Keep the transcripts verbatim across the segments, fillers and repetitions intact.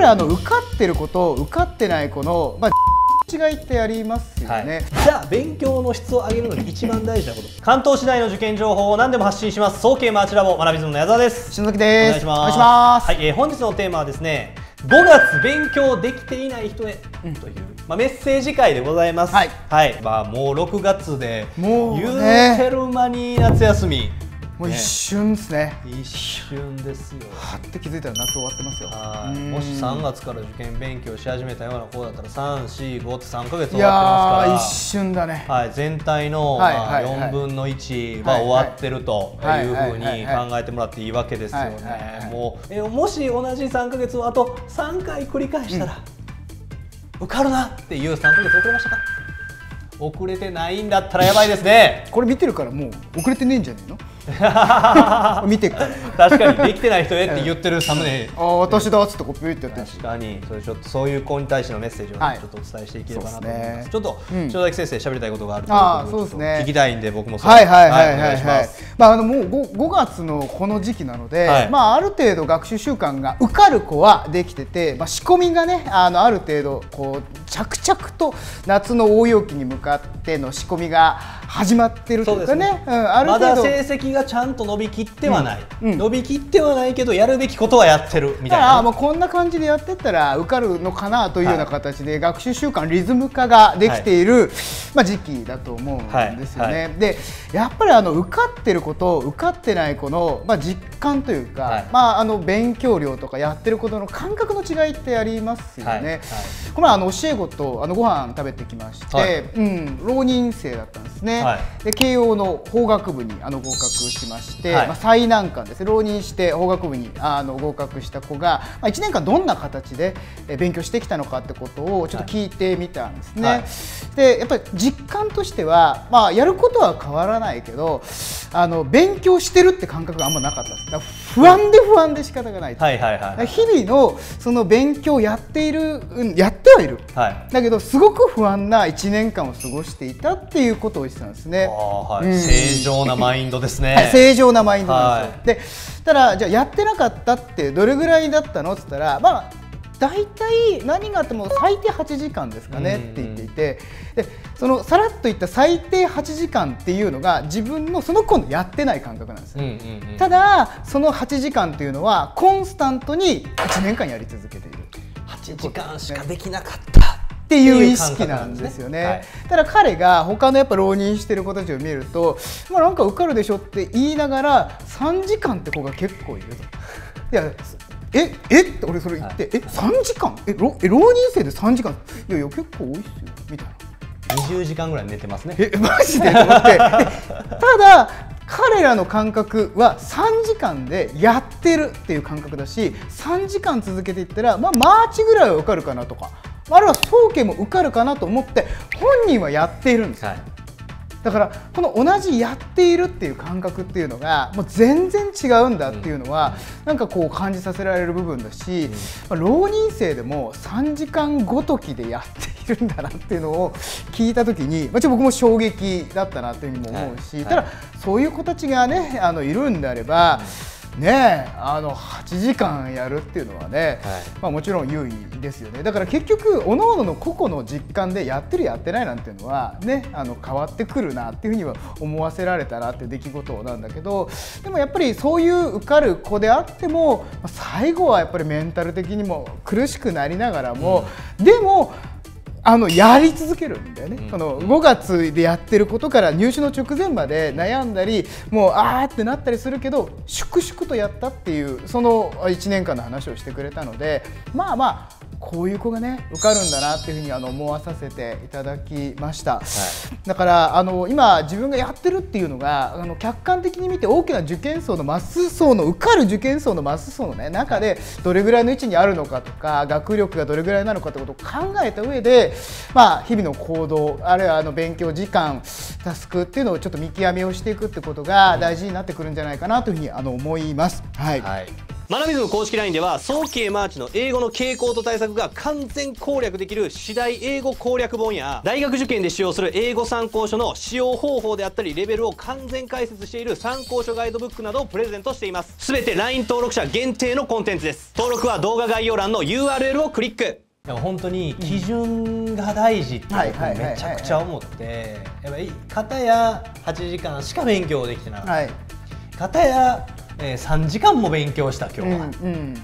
れあの受かってる子と受かってない子の、まあ違いってありますよね、はい、じゃあ勉強の質を上げるのに一番大事なこと関東市内の受験情報を何でも発信します早慶マーチラボ学びずむの矢沢です。篠崎です。お願いします。はい、えー、本日のテーマはですねごがつ勉強できていない人へという、まあ、メッセージ会でございます。はい、はい、まあもうろくがつでもう、ね、言うてる間に夏休みもう一瞬ですね。一瞬ですよ。はって気づいたら夏終わってますよ。もしさんがつから受験勉強し始めたような子だったらさん、よん、ごってさんかげつ終わってますから、いやー一瞬だね、はい、全体のよんぶんのいちは終わってるというふうに考えてもらっていいわけですよね。もうもし同じさんかげつをあとさんかい繰り返したら、うん、受かるなっていうさんかげつ遅れましたか？遅れてないんだったらやばいですね。これ見てるからもう遅れてねえんじゃねえの？見てから確かにできてない人へって言ってるサムネ、ああ私だっつってこうピューってやってるし、確かにそれちょっとそういう子に対してのメッセージを、ねはい、ちょっとお伝えしていければなと思います。すね、ちょっと篠崎先生喋りたいことがあるということで聞きたいんで僕もそれはいはいはいはいはい。まああのもう 5, ごがつのこの時期なので、はい、まあある程度学習習慣が受かる子はできてて、まあ仕込みがねあのある程度こう着々と夏の大陽気に向かっての仕込みが始まってるというかね、うん、ある程度まだ成績がちゃんと伸びきってはない、うんうん、伸びきってはないけどやるべきことはやってるみたいな、あもうこんな感じでやってったら受かるのかなというような形で、はい、学習習慣リズム化ができている、はい、まあ時期だと思うんですよね。はいはい、でやっぱりあの受かってる子と受かってない子の、まあ、実感というか、はい、まああの勉強量とかやってることの感覚の違いってありますよね。はいはい、このあの教え子とあのご飯食べてきまして、はいうん、浪人生だったんですね。はい、で慶応の法学部にあの合格しまして、はい、まあ最難関ですね、浪人して法学部にあの合格した子が、まあ、いちねんかんどんな形で勉強してきたのかってことをちょっと聞いてみたんですね。はいはい、でやっぱり実感としては、まあ、やることは変わらないけどあの勉強してるって感覚があんまなかったです。だから不安で不安で仕方がない、日々のその勉強をやっている、うん、やってはいる、はい、だけどすごく不安ないちねんかんを過ごしていたっていうことを言ってたんですね。正常なマインドですね。はい、正常なマインドなんですよ。で、ただじゃあやってなかったってどれぐらいだったのって言ったら、まあ大体何があっても最低はちじかんですかねって言っていて、でそのさらっといった最低はちじかんっていうのが自分のその子のやってない感覚なんですよ。ただそのはちじかんというのはコンスタントにいちねんかんやり続けている、はちじかんしかできなかったっていう意識なんですよね。はい、ただ彼が他のやっぱ浪人してる子たちを見ると、まあなんか受かるでしょって言いながらさんじかんって子が結構いると。いやええって俺それ言って、はい、えさんじかんえ浪人生でさんじかんいやいや結構多いっすよみたいな。にじゅうじかんぐらい寝てますね。えマジでと思って。ただ彼らの感覚はさんじかんでやってるっていう感覚だし、さんじかん続けていったら、まあ、マーチぐらいは受かるかなとか。あるいは早慶も受かるかなと思って本人はやっているんですよ。はい、だからこの同じやっているっていう感覚っていうのがもう全然違うんだっていうのは、うん、なんかこう感じさせられる部分だし、うんまあ、浪人生でもさんじかんごときでやっているんだなっていうのを聞いたときに、まあ、ちょっと僕も衝撃だったなというふうにも思うし、はいはい、ただそういう子たちがねあのいるんであれば、うんねえあのはちじかんやるっていうのはね、はい、まあもちろん優位ですよね。だから結局各々の個々の実感でやってるやってないなんていうのはねあの変わってくるなっていうふうには思わせられたなって出来事なんだけど、でもやっぱりそういう受かる子であっても最後はやっぱりメンタル的にも苦しくなりながらも、うん、でもあのやり続けるんだよね。うん、このごがつでやってることから入試の直前まで悩んだりもうあーってなったりするけど粛々とやったっていうそのいちねんかんの話をしてくれたので、まあまあこういう子がね受かるんだなっていうふうにあの思わさせていただきました。はい、だからあの今自分がやってるっていうのがあの客観的に見て大きな受験層のマス層の受かる受験層のマス層の、ね、中でどれぐらいの位置にあるのかとか学力がどれぐらいなのかってことを考えた上で、まあ、日々の行動あるいはあの勉強時間タスクっていうのをちょっと見極めをしていくってことが大事になってくるんじゃないかなというふうにあの思います。はい、はいマナミズム公式 ライン では早慶マーチの英語の傾向と対策が完全攻略できる次第英語攻略本や、大学受験で使用する英語参考書の使用方法であったりレベルを完全解説している参考書ガイドブックなどをプレゼントしています。すべて ライン 登録者限定のコンテンツです。登録は動画概要欄の ユーアールエル をクリック。本当に基準が大事ってめちゃくちゃ思って、やっぱり片やはちじかんしか勉強できてなかった、はい、片やさんじかんも勉強した今日は、うん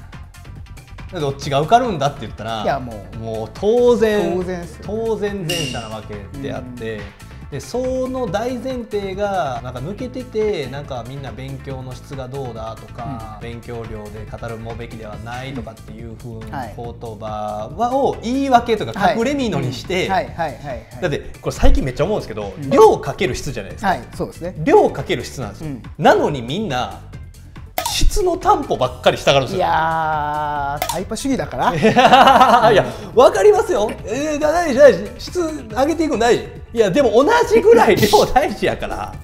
うん、どっちが受かるんだって言ったら、いやもう、もう当然当然、ね、当然前者なわけであって、うん、でその大前提がなんか抜けてて、なんかみんな勉強の質がどうだとか、うん、勉強量で語るもべきではないとかっていうふうな言葉を言い訳とか隠れみのにして、だってこれ最近めっちゃ思うんですけど、うん、量かける質じゃないですか、はい、そうですね、量かける質なんですよ、うん、なのにみんな質の担保ばっかりしたがるんですよ。いやー、タイパ主義だから。いや、わかりますよ。えー、大事大事、質上げていくの大事。いやでも同じぐらい量大事やから。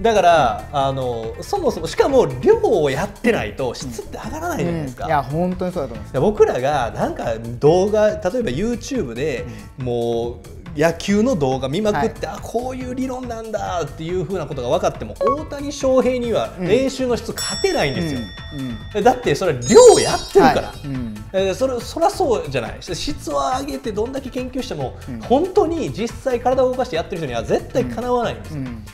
だからあのそもそもしかも量をやってないと質って上がらないじゃないですか。うん、いや本当にそうだと思います。僕らがなんか動画、例えば ユーチューブ でもう。野球の動画見まくって、はい、あこういう理論なんだっていうふうなことが分かっても大谷翔平には練習の質勝てないんですよ、うんうん、だってそれ量やってるから、はいうん、えそれそりゃそうじゃない。質を上げてどんだけ研究しても、うん、本当に実際体を動かしてやってる人には絶対かなわないんですよ、うんうん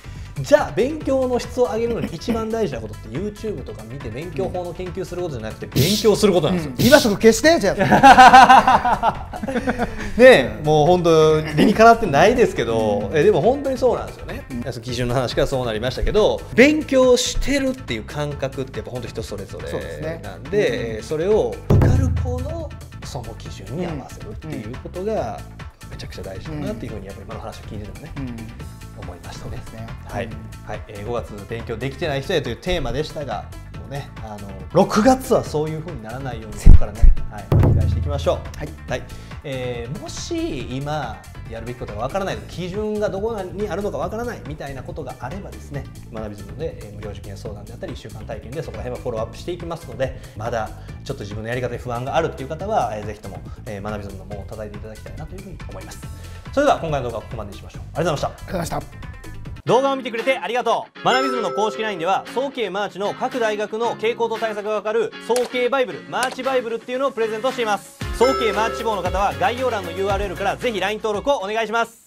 じゃあ勉強の質を上げるのに一番大事なことって ユーチューブ とか見て勉強法の研究することじゃなくて勉強することなんですよ。うん、今すぐ消してじゃあねえもう本当理にかなってないですけど、えでも本当にそうなんですよね。うん、基準の話からそうなりましたけど、勉強してるっていう感覚ってやっぱ本当人それぞれなんで、それを受かる子のその基準に合わせるっていうことがめちゃくちゃ大事だなっていうふうにやっぱり今の話を聞いてるのね。うんうん思いましたね。はい、はい、ごがつ勉強できてない人へというテーマでしたが、もうね、あのろくがつはそういう風にならないようにからね、はい、お願いしていきましょう。はい、はい、えー、もし今やるべきことがわからない、基準がどこにあるのかわからないみたいなことがあればですね、学びずむで無料受験相談であったりいっしゅうかん体験でそこら辺はフォローアップしていきますので、まだちょっと自分のやり方で不安があるっていう方はぜひとも学びずむの門を叩いていただきたいなというふうに思います。それでは今回の動画はここまでにしましょう。ありがとうございました。ありがとうございました。動画を見てくれてありがとう。マナミズムの公式 ライン では早慶マーチの各大学の傾向と対策がわかる早慶バイブル、マーチバイブルっていうのをプレゼントしています。早慶マーチ志望の方は概要欄の ユーアールエル からぜひ ライン 登録をお願いします。